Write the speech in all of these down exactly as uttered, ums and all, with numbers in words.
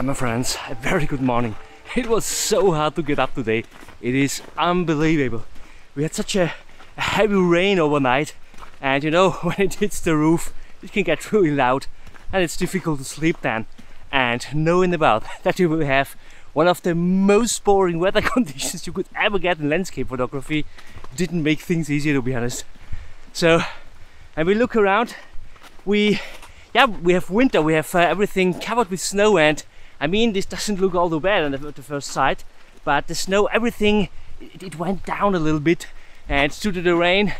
Hi my friends, a very good morning. It was so hard to get up today, it is unbelievable. We had such a, a heavy rain overnight, and you know, when it hits the roof it can get really loud and it's difficult to sleep then. And knowing about that you will have one of the most boring weather conditions you could ever get in landscape photography didn't make things easier, to be honest. So, and we look around, we yeah we have winter, we have uh, everything covered with snow, and I mean this doesn't look all too bad at the first sight, but the snow, everything, it, it went down a little bit, and due to the rain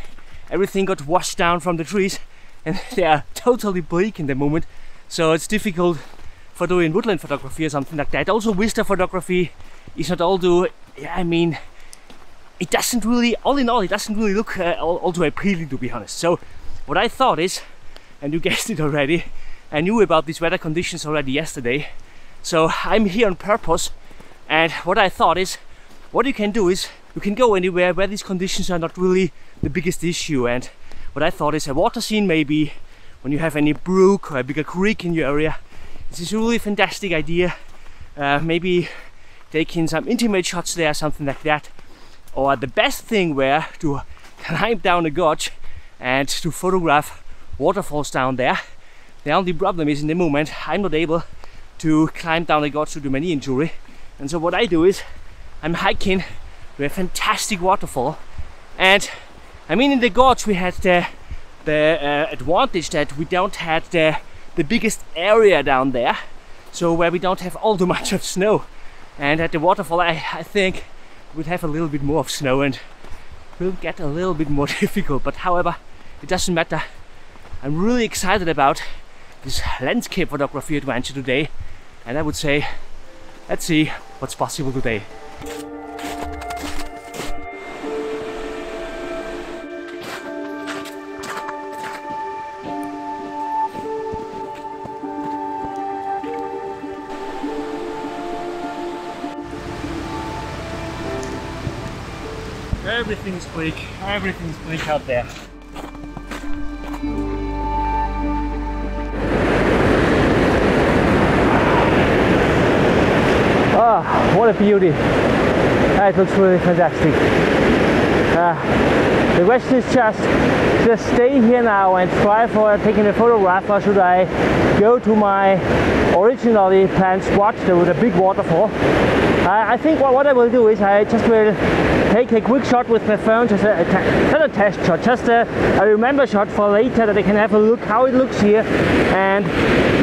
everything got washed down from the trees and they are totally bleak in the moment, so it's difficult for doing woodland photography or something like that. Also vista photography is not all too, yeah, I mean it doesn't really, all in all, it doesn't really look uh, all, all too appealing, to be honest. So what I thought is, and you guessed it already, I knew about these weather conditions already yesterday, so I'm here on purpose. And what I thought is, what you can do is, you can go anywhere where these conditions are not really the biggest issue. And what I thought is a water scene, maybe when you have any brook or a bigger creek in your area. This is a really fantastic idea, uh, maybe taking some intimate shots there, something like that. Or the best thing where to climb down a gorge and to photograph waterfalls down there. The only problem is, in the moment I'm not able to climb down a gorge due to my knee injury, and so what I do is I'm hiking to a fantastic waterfall. And I mean, in the gorge we had the, the uh, advantage that we don't have the, the biggest area down there, so where we don't have all too much of snow. And at the waterfall I, I think we'll have a little bit more of snow and we'll get a little bit more difficult, but however it doesn't matter. I'm really excited about this landscape photography adventure today, and I would say, let's see what's possible today. Everything's bleak, everything's bleak out there. Ah, what a beauty. It looks really fantastic. Uh, the question is just, just stay here now and try for taking a photograph, or should I go to my originally planned spot there with a big waterfall? Uh, I think what, what I will do is I just will take a quick shot with my phone, just a, a, not a test shot, just a, a remember shot for later, that I can have a look how it looks here, and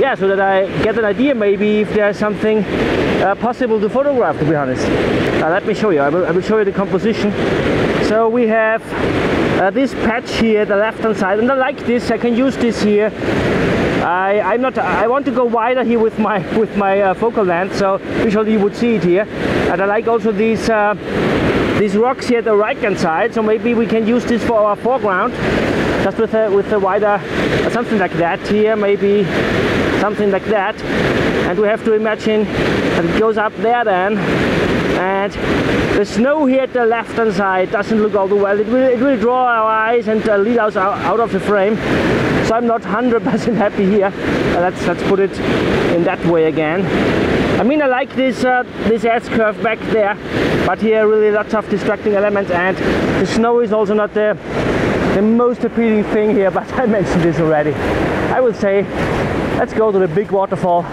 yeah, so that I get an idea maybe if there's something uh, possible to photograph, to be honest. Uh, let me show you, I will, I will show you the composition. So we have uh, this patch here, the left hand side, and I like this, I can use this here. I, I'm not, I want to go wider here with my with my uh, focal length, so usually you would see it here. And I like also these uh, these rocks here at the right hand side, so maybe we can use this for our foreground, just with a, with a wider, uh, something like that here, maybe something like that. And we have to imagine that it goes up there then, and the snow here at the left hand side doesn't look all too well. It will, it will draw our eyes and uh, lead us out, out of the frame. So I'm not one hundred percent happy here. Uh, let's let's put it in that way again. I mean, I like this uh, this S curve back there, but here really lots of distracting elements, and the snow is also not the the most appealing thing here. But I mentioned this already. I would say let's go to the big waterfall.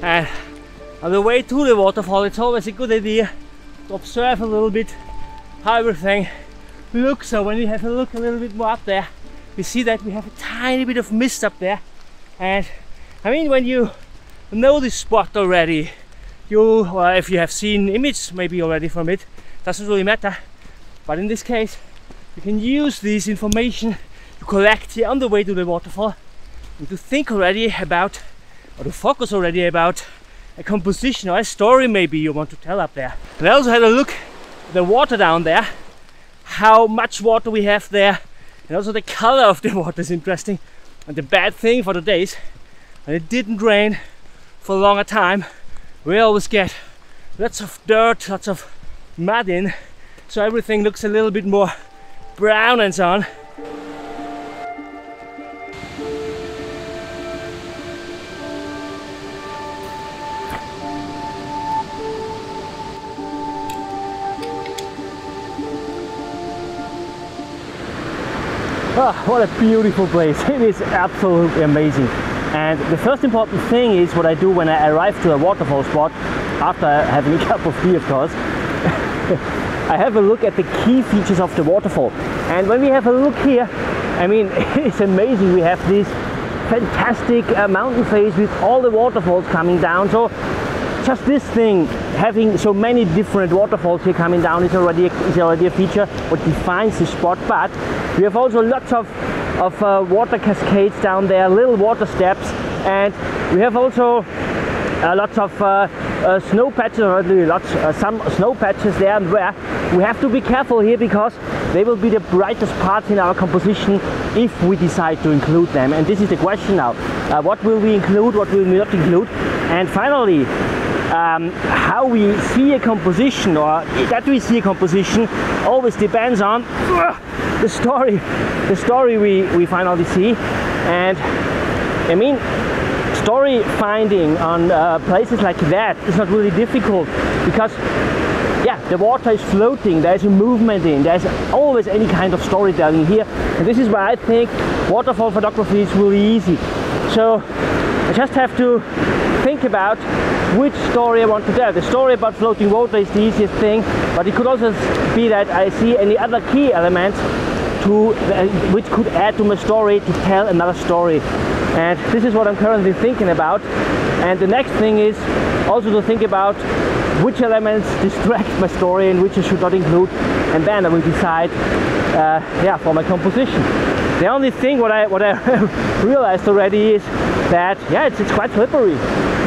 And on the way to the waterfall, it's always a good idea to observe a little bit how everything looks. So when we have a look a little bit more up there, we see that we have a tiny bit of mist up there. And I mean, when you know this spot already, you, or if you have seen images maybe already from it, doesn't really matter. But in this case, you can use this information to collect here on the way to the waterfall, and to think already about, or to focus already about, a composition or a story maybe you want to tell up there. And I also had a look at the water down there, how much water we have there, and also the color of the water is interesting. And the bad thing for today is and it didn't rain for a longer time, we always get lots of dirt, lots of mud in, so everything looks a little bit more brown and so on. Oh, what a beautiful place. It is absolutely amazing. And the first important thing is what I do when I arrive to a waterfall spot, after having a cup of tea of course, I have a look at the key features of the waterfall. And when we have a look here, I mean, it's amazing. We have this fantastic uh, mountain face with all the waterfalls coming down. So just this thing, having so many different waterfalls here coming down, is already a, is already a feature what defines the spot. But we have also lots of, of uh, water cascades down there, little water steps, and we have also uh, lots of uh, uh, snow patches, or lots, uh, some snow patches there and where. We have to be careful here because they will be the brightest parts in our composition if we decide to include them. And this is the question now. Uh, what will we include, what will we not include? And finally, Um, how we see a composition, or that we see a composition, always depends on uh, the story, the story we, we finally see. And I mean, story finding on uh, places like that is not really difficult, because yeah, the water is floating, there's a movement in, there's always any kind of storytelling here. And this is why I think waterfall photography is really easy. So I just have to think about which story I want to tell. The story about floating water is the easiest thing, but it could also be that I see any other key elements to, uh, which could add to my story to tell another story. And this is what I'm currently thinking about. And the next thing is also to think about which elements distract my story and which I should not include, and then I will decide uh, yeah, for my composition. The only thing what I, what I realized already is that yeah, it's, it's quite slippery.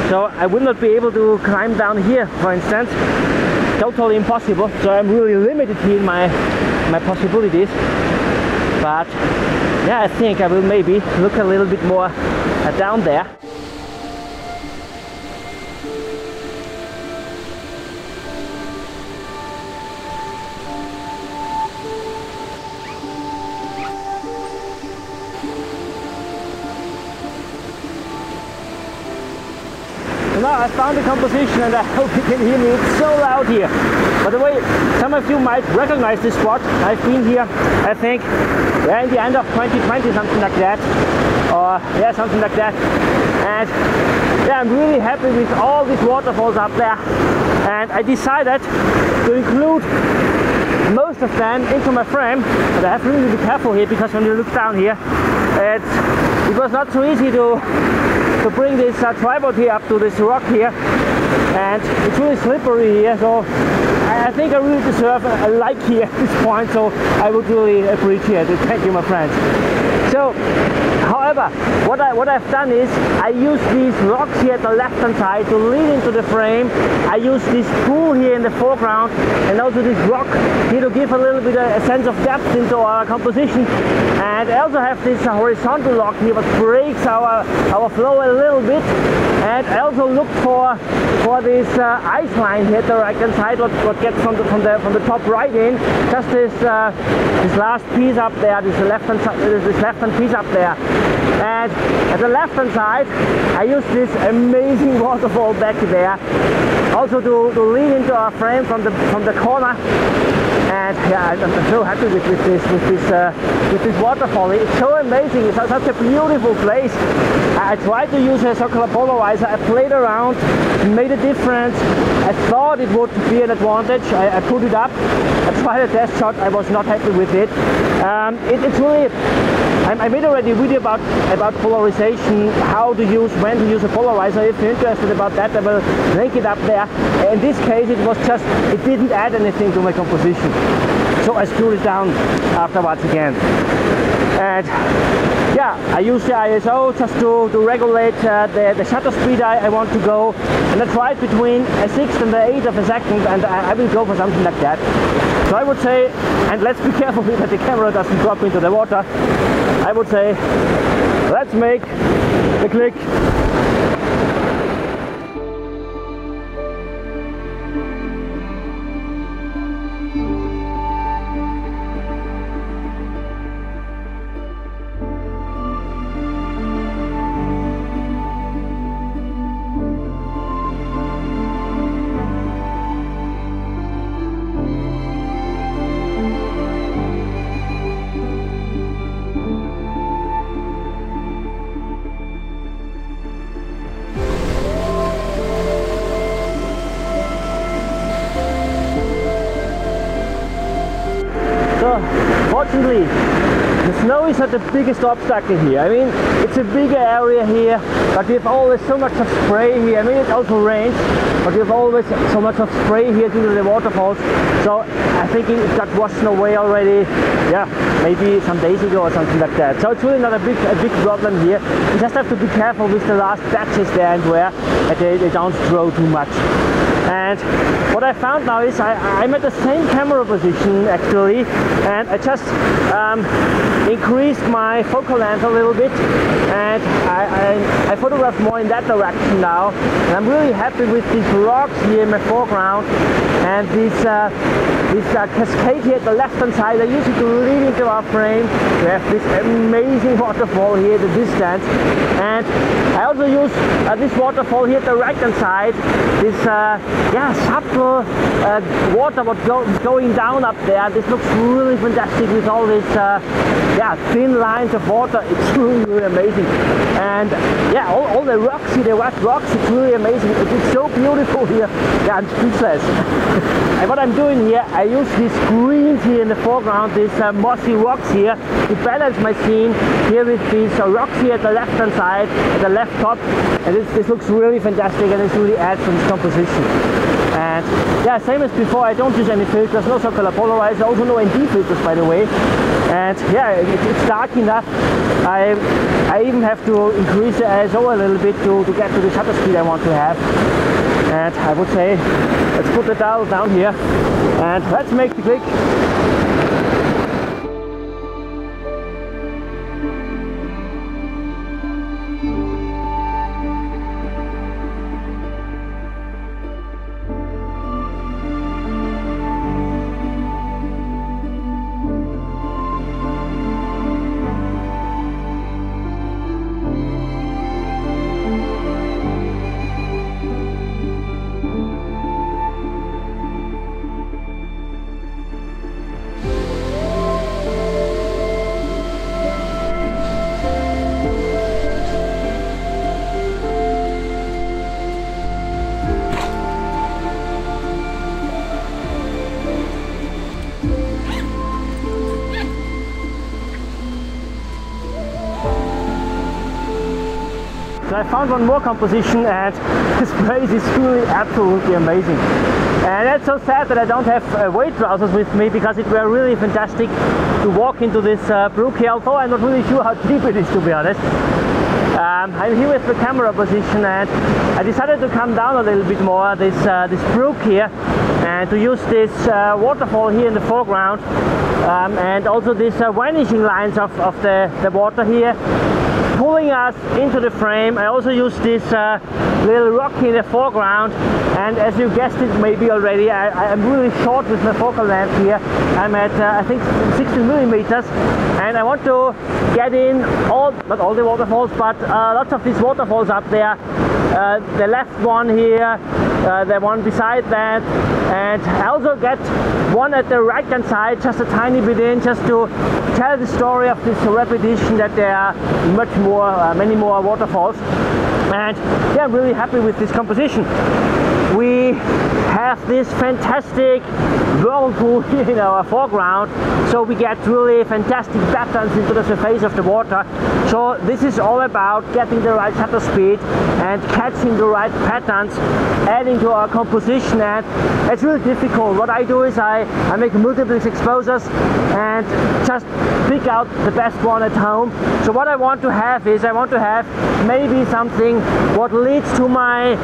So I will not be able to climb down here, for instance. Totally impossible. So I'm really limited here in my, my possibilities. But yeah, I think I will maybe look a little bit more uh, down there. I found the composition, and I hope you can hear me. It's so loud here. By the way, some of you might recognize this spot. I've been here, I think, yeah, in the end of twenty twenty, something like that, or yeah, something like that. And yeah, I'm really happy with all these waterfalls up there, and I decided to include most of them into my frame. But I have to really be careful here, because when you look down here, it's, it was not so easy to to bring this uh, tripod here up to this rock here, and it's really slippery here, so I think I really deserve a, a like here at this point, so I would really appreciate it. Thank you, my friends. So, however, what, I, what I've done is, I use these rocks here at the left-hand side to lead into the frame. I use this pool here in the foreground, and also this rock here to give a little bit of a sense of depth into our composition. And I also have this uh, horizontal rock here that breaks our, our flow a little bit. And I also look for, for this uh, ice line here at the right-hand side, what, what gets from the, from, the, from the top right in. Just this, uh, this last piece up there, this left-hand this left-hand piece up there. And at the left-hand side, I use this amazing waterfall back there, also to, to lean into our frame from the from the corner. And yeah, I'm so happy with, with this with this uh, with this waterfall. It's so amazing. It's such a beautiful place. I tried to use a circular polarizer. I played around, made a difference. I thought it would be an advantage. I, I put it up. I tried a test shot. I was not happy with it. Um, it it's really. I made already a video about about polarization, how to use, when to use a polarizer. If you're interested about that, I will link it up there. In this case, it was just, it didn't add anything to my composition. So I screwed it down afterwards again. And yeah, I use the I S O just to, to regulate uh, the, the shutter speed I, I want to go. And I tried between a sixth and the eighth of a second, and I, I will go for something like that. So I would say, and let's be careful that the camera doesn't drop into the water, I would say Let's make the click. Fortunately, the snow is not the biggest obstacle here. I mean, it's a bigger area here, but we have always so much of spray here. I mean, it also rains, but we have always so much of spray here due to the waterfalls. So I think it got washed away already, yeah, maybe some days ago or something like that. So it's really not a big, a big problem here. You just have to be careful with the last batches there and where they, they don't throw too much. And what I found now is I, I'm at the same camera position actually, and I just um, increased my focal length a little bit, and I, I, I photograph more in that direction now. And I'm really happy with these rocks here in my foreground, and this uh, this uh, cascade here at the left hand side. I usually lead into our frame. We have this amazing waterfall here at the distance, and I also use uh, this waterfall here at the right hand side. This uh, yeah, subtle uh, water what go, going down up there. This looks really fantastic with all these uh, yeah, thin lines of water. It's really, really amazing. And yeah, all, all the rocks here, the white rocks, it's really amazing. It, it's so beautiful here. Yeah, I'm speechless. And what I'm doing here, I use these greens here in the foreground, these uh, mossy rocks here, to balance my scene here with these uh, rocks here at the left hand side, at the left top. And this, this looks really fantastic, and it really adds to this composition. And yeah, same as before, I don't use any filters, no circular polarizer, also no N D filters, by the way. And yeah, it, it's dark enough. I I even have to increase the I S O a little bit to, to get to the shutter speed I want to have. And I would say, let's put the dial down here and let's make the click. So I found one more composition, and this place is really absolutely amazing. And that's so sad that I don't have uh, weight trousers with me, because it were really fantastic to walk into this uh, brook here, although I'm not really sure how deep it is, to be honest. Um, I'm here with the camera position, and I decided to come down a little bit more this, uh, this brook here, and to use this uh, waterfall here in the foreground, um, and also these uh, vanishing lines of, of the, the water here, pulling us into the frame. I also use this uh, little rock in the foreground, and as you guessed it maybe already, I am really short with my focal length here. I'm at uh, I think sixty millimeters, and I want to get in all, not all the waterfalls, but uh, lots of these waterfalls up there. Uh, the left one here, uh, the one beside that, and I also get one at the right hand side, just a tiny bit in, just to tell the story of this repetition that there are much more Uh, many more waterfalls. And yeah, I'm really happy with this composition. We have this fantastic whirlpool here in our foreground, so we get really fantastic patterns into the surface of the water. So this is all about getting the right shutter speed and catching the right patterns, adding to our composition, and it's really difficult. What I do is I, I make multiple exposures and just pick out the best one at home. So what I want to have is I want to have maybe something what leads to my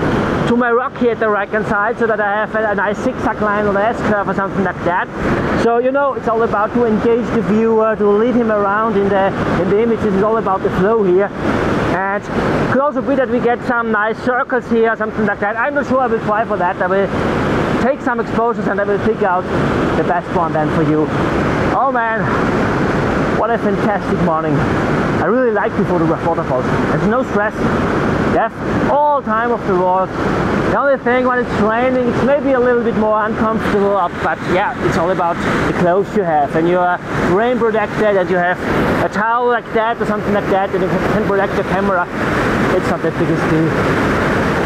to my rock here at the right hand side, so that I have a, a nice zigzag line or S curve or something like that. So you know, it's all about to engage the viewer, to lead him around in the in the images. It's all about the flow here. And it could also be that we get some nice circles here, something like that. I'm not sure. I will try for that. I will take some exposures and I will pick out the best one then for you. Oh man. What a fantastic morning. I really like to photograph waterfalls. There's no stress. You have all time of the world. The only thing, when it's raining, it's maybe a little bit more uncomfortable, but yeah, it's all about the clothes you have. And you are rain protected, and you have a towel like that or something like that, and you can protect the camera. It's not the biggest deal.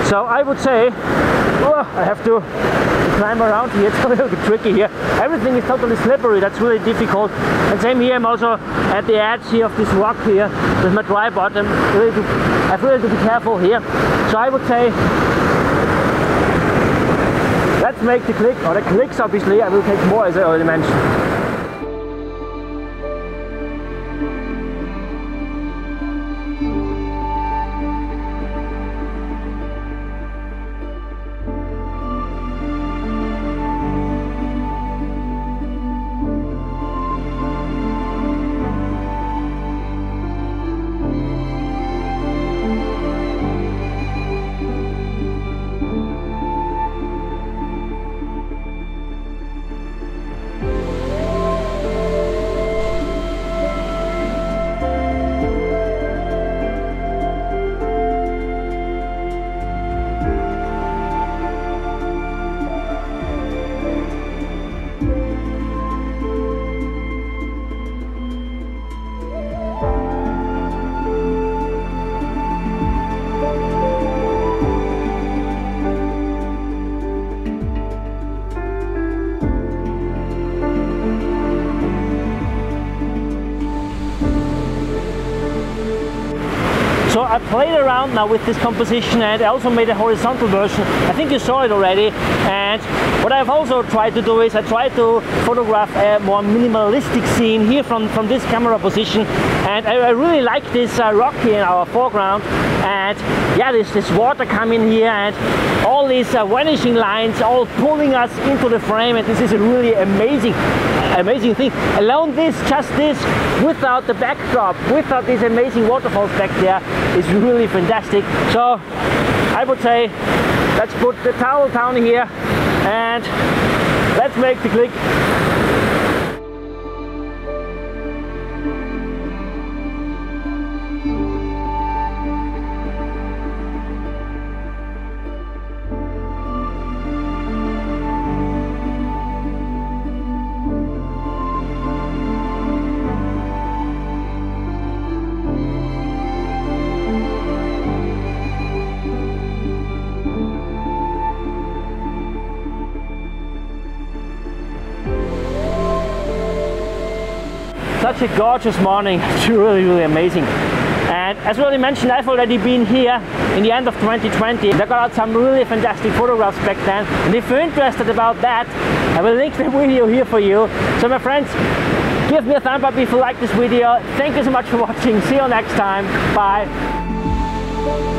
So I would say, oh, I have to climb around here. It's a little bit tricky here. Everything is totally slippery. That's really difficult. And same here, I'm also at the edge here of this rock here with my tripod. I'm really to, I have really to be careful here. So I would say, let's make the click, or the clicks obviously. I will take more, as I already mentioned. So I played around now with this composition, and I also made a horizontal version. I think you saw it already. And what I've also tried to do is I tried to photograph a more minimalistic scene here from, from this camera position. And I, I really like this uh, rock here in our foreground. And yeah, there's this water coming here and all these uh, vanishing lines all pulling us into the frame. And this is a really amazing, amazing thing. Alone this, just this, without the backdrop, without these amazing waterfalls back there, is really fantastic. So I would say, let's put the towel down here and let's make the click. Such a gorgeous morning, it's really, really amazing. And as already mentioned, I've already been here in the end of twenty twenty. I got out some really fantastic photographs back then. And if you're interested about that, I will link the video here for you. So my friends, give me a thumb up if you like this video. Thank you so much for watching. See you next time. Bye.